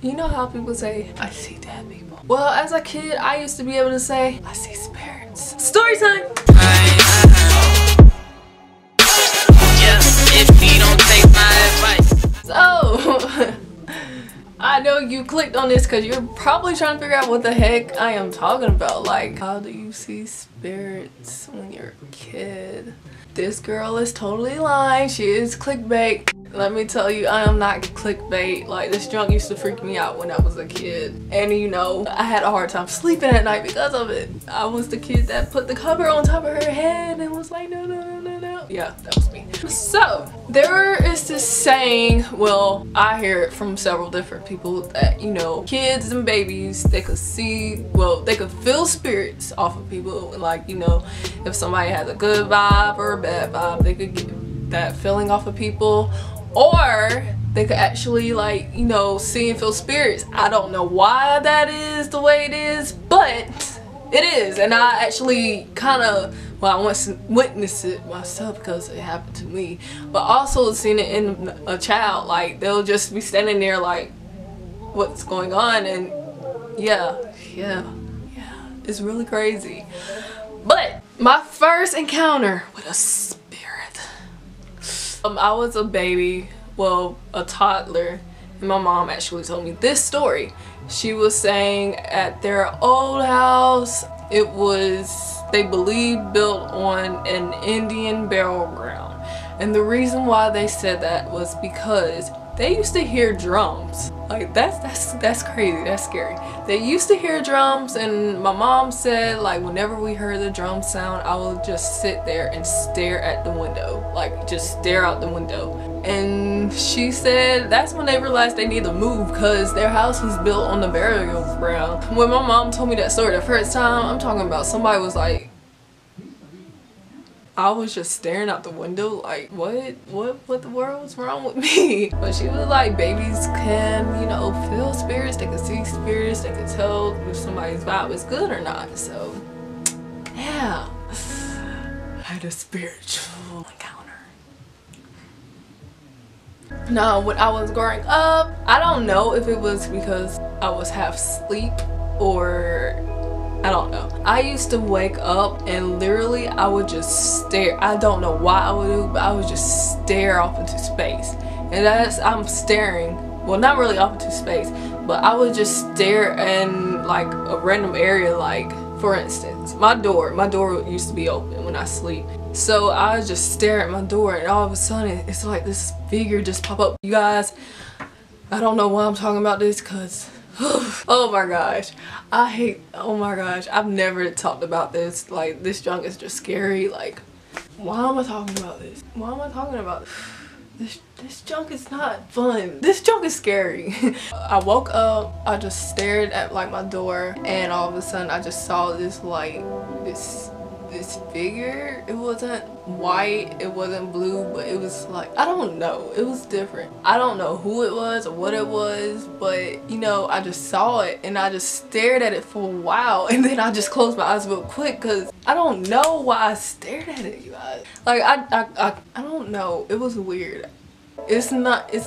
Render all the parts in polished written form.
You know how people say, I see dead people. Well, as a kid, I used to be able to say, I see spirits. Story time! So, I know you clicked on this because you're probably trying to figure out what the heck I am talking about. Like, how do you see spirits when you're a kid? This girl is totally lying. She is clickbait. Let me tell you, I am not clickbait. Like, this junk used to freak me out when I was a kid. And you know, I had a hard time sleeping at night because of it. I was the kid that put the cover on top of her head and was like, no, no, no, no, no. Yeah, that was me. So, there is this saying, well, I hear it from several different people that, you know, kids and babies, they could see, well, they could feel spirits off of people. Like, you know, if somebody has a good vibe or a bad vibe, they could get that feeling off of people. Or they could actually, like, you know, see and feel spirits. I don't know why that is the way it is, but it is. And I actually kind of, well, I witnessed it myself because it happened to me. But also seeing it in a child, like, they'll just be standing there like, what's going on? And yeah, it's really crazy. But my first encounter with a spirit. I was a baby, well, a toddler, and my mom actually told me this story. She was saying at their old house, it was, they believe, built on an Indian burial ground. And the reason why they said that was because they used to hear drums. Like, that's crazy, that's scary. They used to hear drums, and my mom said, like, whenever we heard the drum sound, I would just sit there and stare at the window. Like, just stare out the window. And she said that's when they realized they need to move because their house was built on the burial ground. When my mom told me that story the first time, I'm talking about somebody was like, I was just staring out the window like, what the world's wrong with me? But she was like, babies can, you know, feel spirits, they can see spirits, they can tell if somebody's vibe is good or not. So, yeah. I had a spiritual encounter. Now, when I was growing up, I don't know if it was because I was half asleep or I don't know. I used to wake up and literally I would just stare. I don't know why I would do, but I would just stare off into space. And as I'm staring, well, not really off into space, but I would just stare in like a random area. like, for instance, my door used to be open when I sleep. So I would just stare at my door and all of a sudden it's like this figure just pop up. You guys, I don't know why I'm talking about this because oh my gosh, oh my gosh, I've never talked about this. Like, this junk is just scary. Like, why am I talking about this? Why am I talking about this? This junk is not fun. This junk is scary. I woke up, I just stared at like my door, and all of a sudden I just saw this, like, this figure. It wasn't white, it wasn't blue, but it was like, I don't know, it was different. I don't know who it was or what it was, but you know, I just saw it and I just stared at it for a while, and then I just closed my eyes real quick because I don't know why I stared at it, you guys. Like, I don't know, it was weird. It's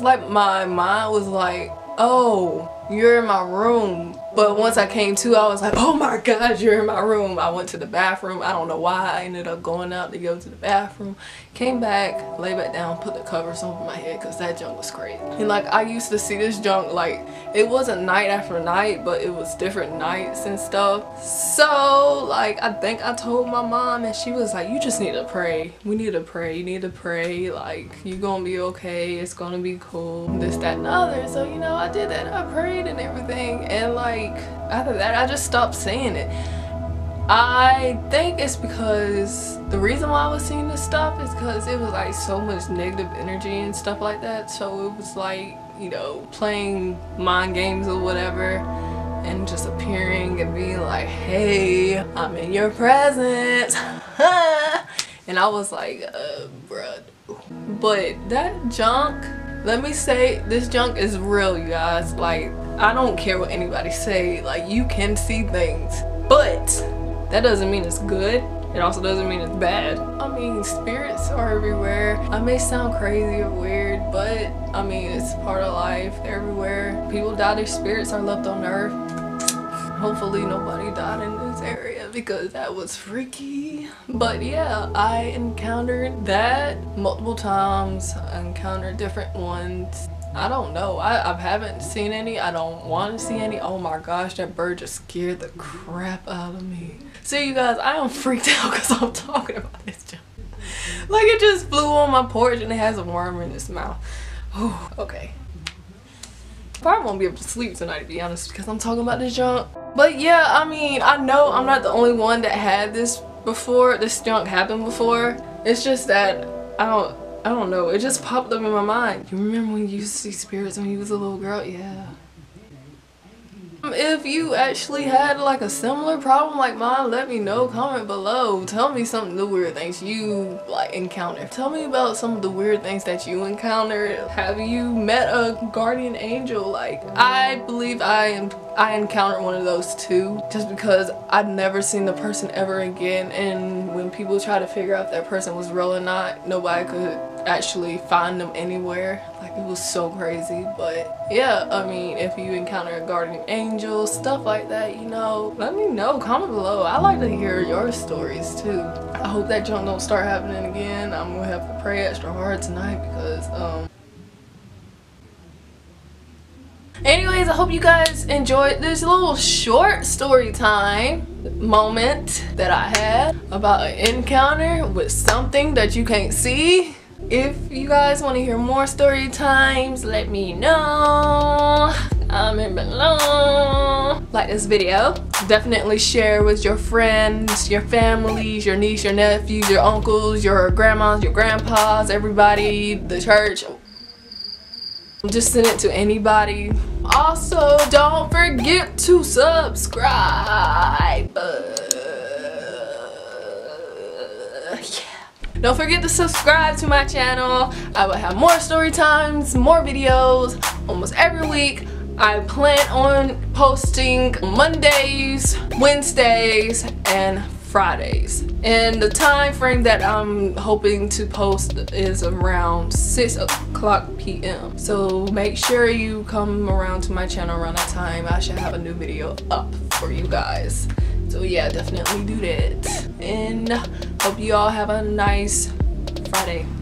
like my mind was like, oh, you're in my room. But once I came to, I was like, oh my God, you're in my room. I went to the bathroom. I don't know why I ended up going out to go to the bathroom. Came back, lay back down, put the covers over my head because that junk was crazy. And like, I used to see this junk, like, it wasn't night after night, but it was different nights and stuff. So like, I think I told my mom and she was like, you just need to pray. We need to pray. You need to pray. Like, you're gonna be okay. It's gonna be cool. This, that, and the other. So, you know, I did that. I prayed and everything, and like, after that I just stopped saying it. I think it's because the reason why I was seeing this stuff is because it was like so much negative energy and stuff like that, so it was like, you know, playing mind games or whatever and just appearing and being like, hey, I'm in your presence. And I was like, bruh. But that junk, let me say, this junk is real, you guys. Like, I don't care what anybody say. Like, you can see things, but that doesn't mean it's good. It also doesn't mean it's bad. I mean, spirits are everywhere. I may sound crazy or weird, But, I mean, it's part of life everywhere. People die, their spirits are left on earth. Hopefully nobody died in this area because that was freaky. But yeah, I encountered that multiple times. I encountered different ones. I don't know. I haven't seen any. I don't want to see any. Oh my gosh, that bird just scared the crap out of me. See, you guys, I am freaked out because I'm talking about this junk. Like, it just flew on my porch and it has a worm in its mouth. Whew, okay. Probably won't be able to sleep tonight, to be honest, because I'm talking about this junk. But yeah, I mean, I know I'm not the only one that had this before. This junk happened before. It's just that I don't know. It just popped up in my mind. You remember when you used to see spirits when you was a little girl? Yeah. If you actually had like a similar problem like mine, let me know. Comment below. Tell me some of the weird things you like encounter. Tell me about some of the weird things that you encountered. Have you met a guardian angel? Like, I believe I encountered one of those too, just because I've never seen the person ever again, and when people try to figure out if that person was real or not, nobody could actually find them anywhere. Like, it was so crazy. But yeah, I mean, if you encounter a guardian angel, stuff like that, you know, let me know. Comment below. I like to hear your stories too. I hope that junk don't start happening again. I'm gonna have to pray extra hard tonight because anyways, I hope you guys enjoyed this little short story time moment that I had about an encounter with something that you can't see. If you guys want to hear more story times, let me know. Comment below. Like this video. Definitely share with your friends, your families, your niece, your nephews, your uncles, your grandmas, your grandpas, everybody, the church. Just send it to anybody. Also, don't forget to subscribe. Yeah. Don't forget to subscribe to my channel. I will have more story times, more videos almost every week. I plan on posting Mondays, Wednesdays, and Fridays, and the time frame that I'm hoping to post is around 6:00 p.m. so make sure you come around to my channel around that time. I should have a new video up for you guys, so yeah, definitely do that. And hope you all have a nice Friday.